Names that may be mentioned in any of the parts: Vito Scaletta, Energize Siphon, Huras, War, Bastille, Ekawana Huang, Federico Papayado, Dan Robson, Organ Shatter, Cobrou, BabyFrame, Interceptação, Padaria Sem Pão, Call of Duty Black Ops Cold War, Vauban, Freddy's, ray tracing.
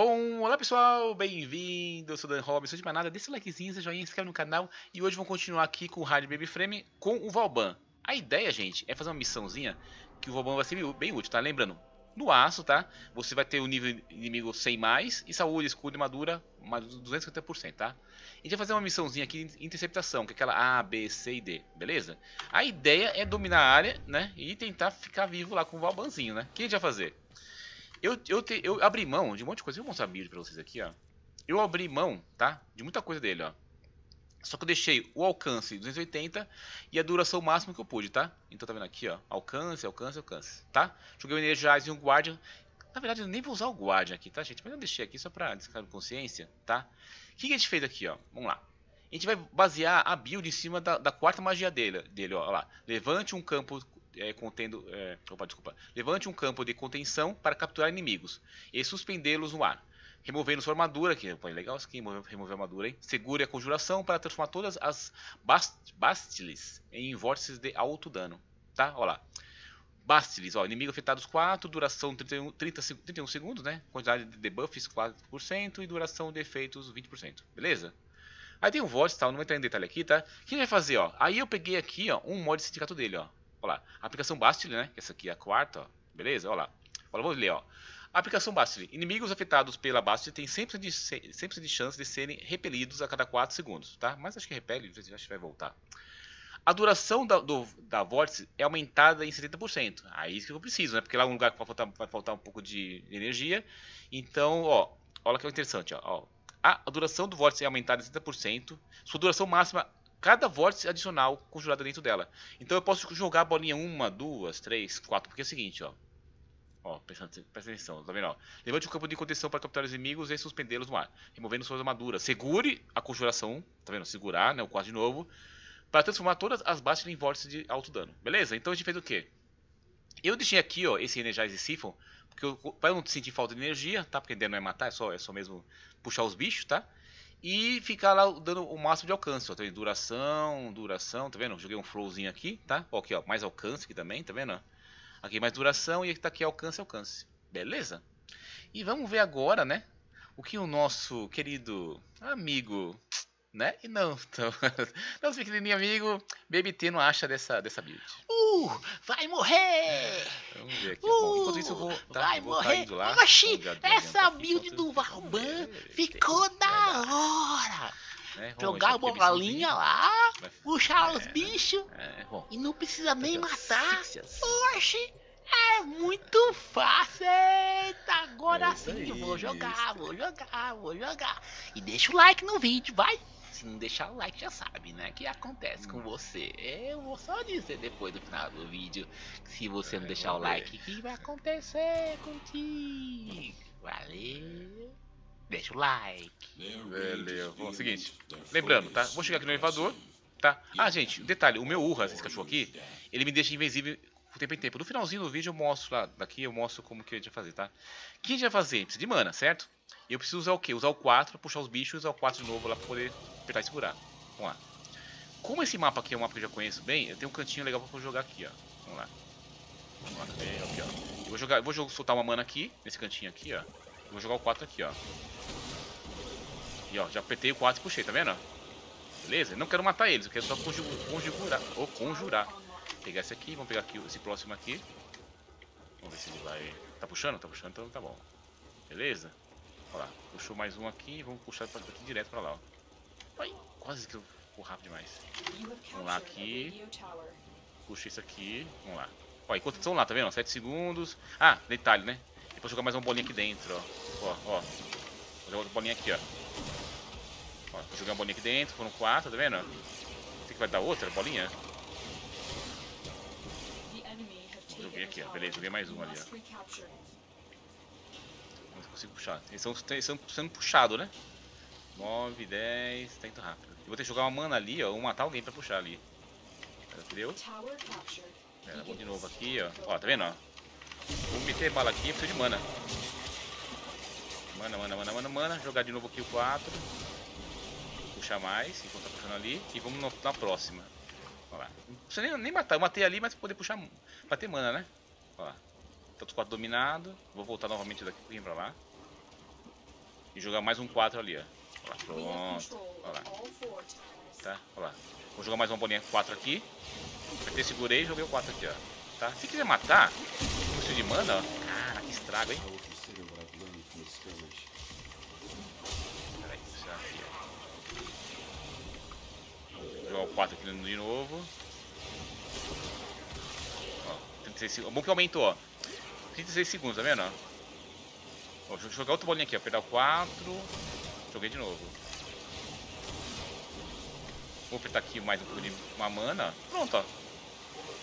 Bom, olá pessoal, bem-vindo, eu sou Dan Robson, de mais nada, deixa o likezinho, seu joinha, se inscreve no canal e hoje vamos continuar aqui com o Hard Baby Frame com o Vauban. A ideia, gente, é fazer uma missãozinha que o Vauban vai ser bem útil, tá? Lembrando, no aço, tá? Você vai ter o nível inimigo 100 mais e saúde, escudo e armadura mais 250%, tá? A gente vai fazer uma missãozinha aqui de interceptação, que é aquela A, B, C e D, beleza? A ideia é dominar a área, né? E tentar ficar vivo lá com o Vaubanzinho, né? O que a gente vai fazer? Eu abri mão de um monte de coisa. Eu vou mostrar vídeo pra vocês aqui, ó. Eu abri mão, tá? De muita coisa dele, ó. Só que eu deixei o alcance 280 e a duração máxima que eu pude, tá? Então tá vendo aqui, ó. Alcance, alcance, alcance, tá? Joguei o Energize e um Guardian. Na verdade, eu nem vou usar o Guardian aqui, tá, gente? Mas eu deixei aqui só pra descargo consciência, tá? O que a gente fez aqui, ó? Vamos lá. A gente vai basear a build em cima da quarta magia dele, ó. Olha lá. Levante um campo... Levante um campo de contenção para capturar inimigos e suspendê-los no ar, removendo sua armadura, que é legal isso aqui, remover a armadura, hein? Segure a conjuração para transformar todas as Bastilles em vórtices de alto dano, tá? Olha lá, Bastilles, ó, inimigo afetados 4, duração 31 segundos, né? Quantidade de debuffs 4% e duração de efeitos 20%, beleza? Aí tem um vórtice e tal, não vou entrar em detalhe aqui, tá? O que ele vai fazer, ó? Aí eu peguei aqui, ó, um mod de sindicato dele, ó. Olha lá, a aplicação Bastille, né? Essa aqui é a quarta, ó. Beleza? Olha lá. Olha, vou ler, ó. A aplicação Bastille. Inimigos afetados pela Bastille têm 100% de chance de serem repelidos a cada 4 segundos, tá? Mas acho que repele, acho que vai voltar. A duração da vórtice é aumentada em 70%. Aí é isso que eu preciso, né? Porque lá é um lugar que vai faltar um pouco de energia. Então, ó, olha que é interessante, ó. A duração do vórtice é aumentada em 70%. Sua duração máxima... Cada vórtice adicional conjurada dentro dela. Então eu posso jogar a bolinha 1, 2, 3, 4. Porque é o seguinte, ó. Ó, presta atenção, tá vendo? Ó. Levante o campo de contenção para capturar os inimigos e suspendê-los no ar, removendo suas armaduras. Segure a conjuração, tá vendo? Segurar, né? O 4 de novo. Para transformar todas as baixas em vórtices de alto dano. Beleza? Então a gente fez o quê? Eu deixei aqui, ó, esse Energize Siphon, porque para eu não sentir falta de energia, tá? Porque a ideia não é matar, é só mesmo puxar os bichos, tá? E ficar lá dando o máximo de alcance, ó, tá vendo? Duração, tá vendo? Joguei um flowzinho aqui, tá? Ó, aqui, ó, mais alcance aqui também, tá vendo? Aqui mais duração e aqui tá aqui alcance. Beleza? E vamos ver agora, né? O que o nosso querido amigo, né? E nosso pequenininho amigo, BBT não acha dessa build. Vai morrer! Vamos ver aqui. Bom, enquanto isso eu vou... Tá, vai morrer! Lá, Oxi, essa build do Vauban ficou da hora! Né? Jogar uma galinha lá, puxar os bichos e não precisa nem matar. Oxi, é muito fácil! Eita, agora sim, vou jogar! E deixa o like no vídeo, vai! Se não deixar o like já sabe, né, que acontece com você. Eu vou só dizer depois do final do vídeo, se você não deixar o like, o que vai acontecer contigo? Valeu, deixa o like. Valeu, bom, seguinte, lembrando, tá, vou chegar aqui no elevador, tá. Ah, gente, um detalhe, o meu Huras, esse cachorro aqui, ele me deixa invisível de tempo em tempo. No finalzinho do vídeo eu mostro lá, daqui eu mostro como que a gente vai fazer, tá. O que a gente vai fazer? Precisa de mana, certo? E eu preciso usar o quê? Usar o 4, puxar os bichos, usar o 4 de novo lá pra poder apertar e segurar. Vamos lá. Como esse mapa aqui é um mapa que eu já conheço bem, eu tenho um cantinho legal pra jogar aqui, ó. Vamos lá, aqui, ó. Eu vou soltar uma mana aqui, nesse cantinho aqui, ó. Eu vou jogar o 4 aqui, ó. E ó, já apertei o 4 e puxei, tá vendo? Beleza? Eu não quero matar eles, eu quero só conjurar. Pegar esse aqui, vamos pegar aqui esse próximo aqui. Vamos ver se ele vai... Tá puxando, então tá bom. Beleza? Olha lá, puxou mais um aqui, vamos puxar aqui direto pra lá, ó. Ai, quase que eu vou rápido demais. Vamos lá aqui. Puxa isso aqui, vamos lá. Ó, e contenção lá, tá vendo? 7 segundos. Ah, detalhe, né? Depois jogar mais uma bolinha aqui dentro, ó. Ó. Vou jogar outra bolinha aqui, ó. Ó, vou jogar uma bolinha aqui dentro, foram 4, tá vendo? Tem que vai dar outra bolinha? Joguei aqui, ó. Beleza, joguei mais uma ali, ó. Consigo puxar. Eles estão sendo puxados, né? 9, 10, tá indo rápido. Eu vou ter que jogar uma mana ali, ó, ou matar alguém pra puxar ali. Entendeu? É, vou de novo aqui, ó. Ó, tá vendo, ó? Vou meter bala aqui, preciso de mana. Mana. Jogar de novo aqui o 4. Puxar mais, enquanto tá puxando ali. E vamos na próxima. Olha lá. Não precisa nem matar. Eu matei ali, mas pra poder puxar, pra ter mana, né? Olha lá. Tá os 4 dominados. Vou voltar novamente daqui um pouquinho pra lá. E jogar mais um 4 ali, ó. Olha lá, pronto. Olha lá. Tá? Olha lá. Vou jogar mais uma bolinha 4 aqui. Até segurei e joguei o 4 aqui, ó. Tá? Se quiser matar, custo de mana, ó. Cara, que estrago, hein? Peraí, deixa aqui, ó. Vou jogar o 4 aqui de novo. Ó, 36 segundos. Bom que aumentou, ó. 36 segundos, tá vendo, ó? Ó, vou jogar outra bolinha aqui, ó. Apertar o 4. Joguei de novo. Vou apertar aqui mais um pouco de uma mana. Pronto, ó.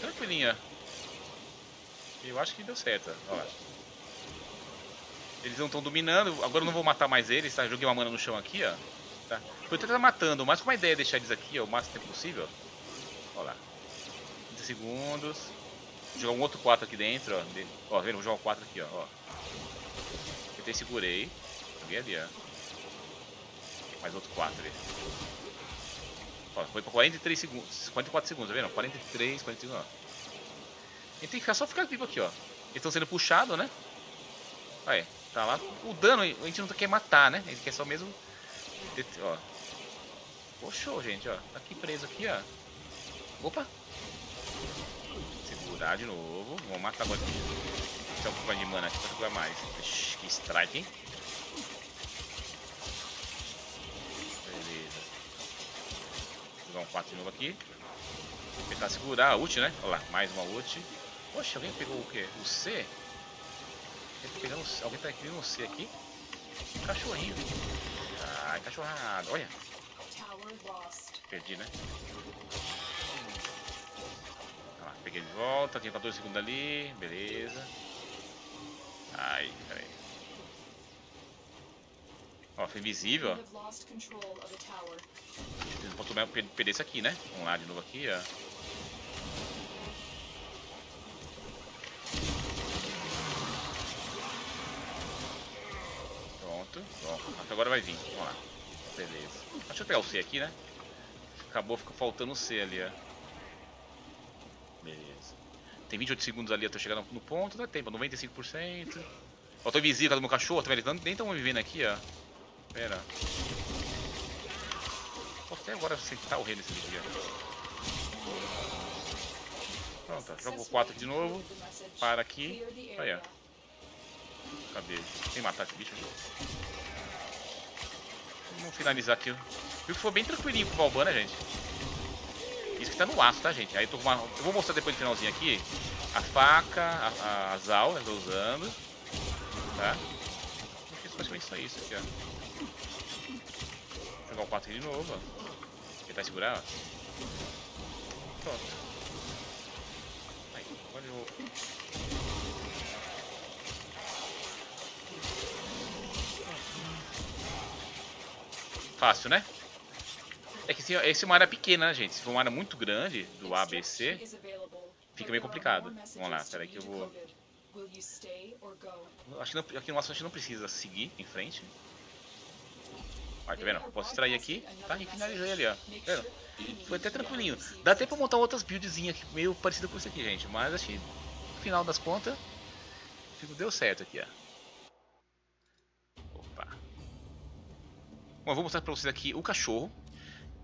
Tranquilinha. Eu acho que deu certo, ó. Eles não estão dominando. Agora eu não vou matar mais eles, tá? Joguei uma mana no chão aqui, ó. Tá? Vou tentar matando, mas com uma ideia é deixar eles aqui, ó, o máximo tempo possível. Ó lá. 30 segundos. Vou jogar um outro 4 aqui dentro, ó. Ó, vendo? Vou jogar um 4 aqui, ó. Até segurei, joguei ali, ó. Mais outro 4 ali. Ó, foi pra 43 segundos, 44 segundos, tá vendo? 43, 41, ó. Ele tem que ficar, só ficar vivo aqui, ó. Eles estão sendo puxados, né? Aí, tá lá. O dano, a gente não quer matar, né? A gente quer só mesmo... Ó. Poxa, gente, ó. Tá aqui preso aqui, ó. Opa. Segurar de novo. Vamos matar agora aqui. Um pouco mais de mana aqui pra jogar mais. Ixi, que strike, hein? Beleza. Vou jogar um 4 de novo aqui. Vou tentar segurar a ult, né? Olha lá, mais uma ult. Poxa, alguém pegou o quê? O C? Alguém tá pegando o C aqui? Cachorrinho. Ai, cachorrada. Olha. Perdi, né? Olha lá, peguei de volta. Tinha 14 segundos ali. Beleza. Ai, peraí. Ó, foi invisível, ó. Não posso tomar, perder isso aqui, né? Vamos lá de novo aqui, ó. Pronto. Pronto. Agora vai vir. Vamos lá. Beleza. Deixa eu pegar o C aqui, né? Acabou faltando o C ali, ó. Beleza. Tem 28 segundos ali, eu tô chegando no ponto, dá tempo, 95%. Ó, tô invisível, tá do meu cachorro, tá vendo? Nem tão me vendo aqui, ó. Pera. Posso até agora sentar o rei nesse vídeo aqui. Pronto, jogo o 4 aqui de novo. Para aqui. Aí, ó. Cadê? Tem que matar esse bicho. Vamos finalizar aqui. Viu que foi bem tranquilinho pro Vauban, né, gente? Isso que tá no aço, tá, gente? Aí eu tô com uma... Eu vou mostrar depois no finalzinho aqui a faca, as aulas que eu tô usando. Tá? Acho que é só isso aqui, ó. Vou jogar o 4 aqui de novo, ó. Tentar segurar, ó. Pronto. Aí, agora eu vou... Fácil, né? É que esse é uma área pequena, né, gente? Se for uma área muito grande, do ABC, fica meio complicado. Vamos lá, peraí que eu vou... Acho que não, aqui no aço a gente não precisa seguir em frente. Olha, tá vendo? Eu posso extrair aqui, tá? E finalizei ali, ó. Tá vendo? Foi até tranquilinho. Dá até pra montar outras buildzinhas aqui, meio parecidas com isso aqui, gente. Mas acho que no final das contas, deu certo aqui, ó. Opa. Bom, eu vou mostrar pra vocês aqui o cachorro.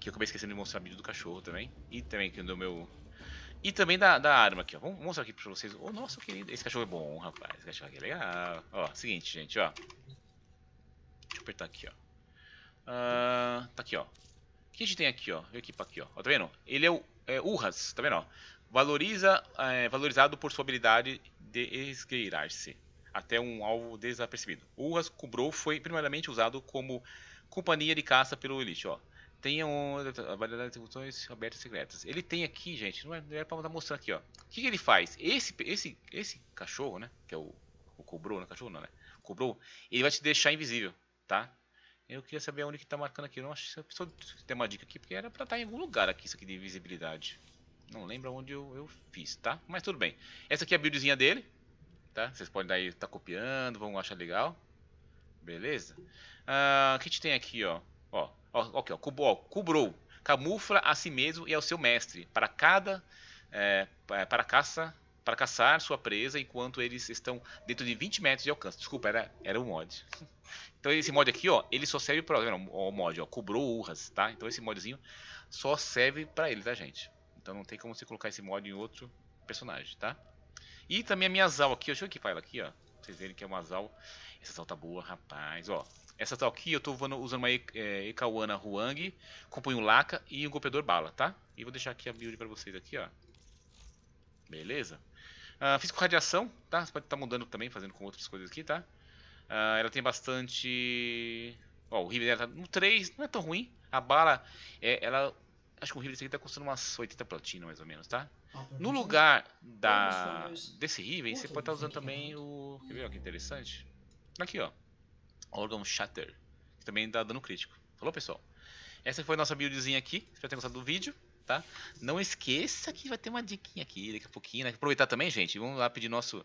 Que eu acabei esquecendo de mostrar o vídeo do cachorro também. E também aqui do meu... E também da arma aqui, ó. Vamos mostrar aqui pra vocês. Oh, nossa, querido. Esse cachorro é bom, rapaz. Esse cachorro aqui é legal. Ó, seguinte, gente, ó. Deixa eu apertar aqui, ó. Tá aqui, ó. O que a gente tem aqui, ó? Eu equipo aqui, ó. Ó, tá vendo? Ele é o Huras, tá vendo, ó? Valorizado por sua habilidade de esgueirar-se até um alvo desapercebido. O Huras Cobrou foi primeiramente usado como companhia de caça pelo Elite, ó. Tem a variedade de botões abertas e secretas. Ele tem aqui, gente, não é pra mostrar aqui, ó. O que ele faz? Esse cachorro, né? Que é o Cobrou, não é cachorro não, né? Cobrou, ele vai te deixar invisível, tá? Eu queria saber onde que tá marcando aqui. Eu não acho que tem uma dica aqui, porque era pra estar em algum lugar aqui, isso aqui de invisibilidade. Não lembro onde eu fiz, tá? Mas tudo bem. Essa aqui é a buildzinha dele, tá? Vocês podem daí estar copiando, vão achar legal. Beleza? O que a gente tem aqui, ó? Ó, Cobrou, camufla a si mesmo e ao seu mestre para caça para caçar sua presa enquanto eles estão dentro de 20 metros de alcance. Desculpa, era um mod. Então esse mod aqui, ó, ele só serve para o mod, ó, Cobrou Huras, tá? Então esse modzinho só serve para ele, tá, gente? Então não tem como você colocar esse mod em outro personagem, tá? E também a minha Zal aqui, ó, deixa eu ver que fala aqui, ó, pra vocês verem que é uma Zal. Essa Zal tá boa, rapaz, ó. Essa tal aqui eu estou usando uma Ekawana Huang, compunho laca e um golpeador bala, tá? E vou deixar aqui a build para vocês aqui, ó. Beleza? Fiz com radiação, tá? Você pode estar mudando também, fazendo com outras coisas aqui, tá? Ela tem bastante... Ó, o rifle dela tá no 3, não é tão ruim. A bala, ela... Acho que o rifle desse aqui tá custando umas 80 platina, mais ou menos, tá? No lugar desse rifle, você pode estar usando também o... Quer ver, ó, que interessante? Aqui, ó. Organ Shatter, que também dá dano crítico. Falou, pessoal? Essa foi a nossa buildzinha aqui. Espero que tenham gostado do vídeo, tá? Não esqueça que vai ter uma diquinha aqui daqui a pouquinho, né? Aproveitar também, gente, vamos lá pedir nosso...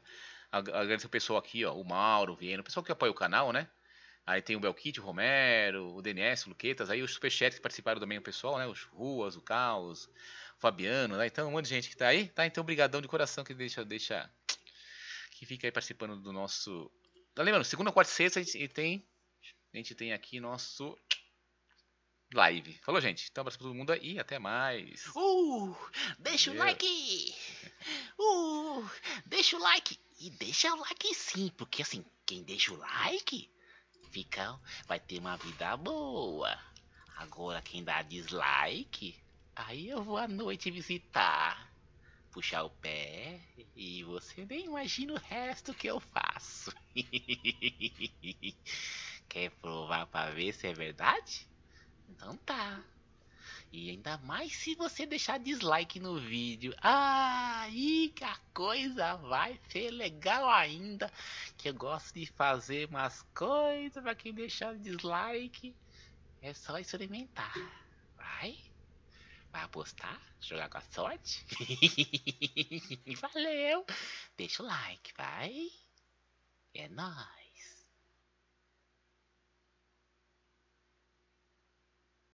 Agradecer o pessoal aqui, ó, o Mauro, o Vieno, o pessoal que apoia o canal, né? Aí tem o Belkit, o Romero, o DNS, o Luquetas, aí os Superchats que participaram também, o pessoal, né? Os Ruas, o Caos, o Fabiano, né? Então um monte de gente que tá aí, tá? Então brigadão de coração que deixa... Que fica aí participando do nosso... Lembrando, segunda, quarta e sexta a gente tem aqui nosso live. Falou, gente? Então, abraço pra todo mundo aí. Até mais. Deixa o like. Deixa o like. E deixa o like sim, porque assim, quem deixa o like vai ter uma vida boa. Agora, quem dá dislike, aí eu vou à noite visitar. Puxar o pé e você nem imagina o resto que eu faço. Quer provar pra ver se é verdade? Então tá. E ainda mais se você deixar dislike no vídeo. Aí que a coisa vai ser legal ainda. Que eu gosto de fazer umas coisas pra quem deixar dislike. É só experimentar. Vai? Vai apostar? Jogar com a sorte? Valeu! Deixa o like, vai! É nóis!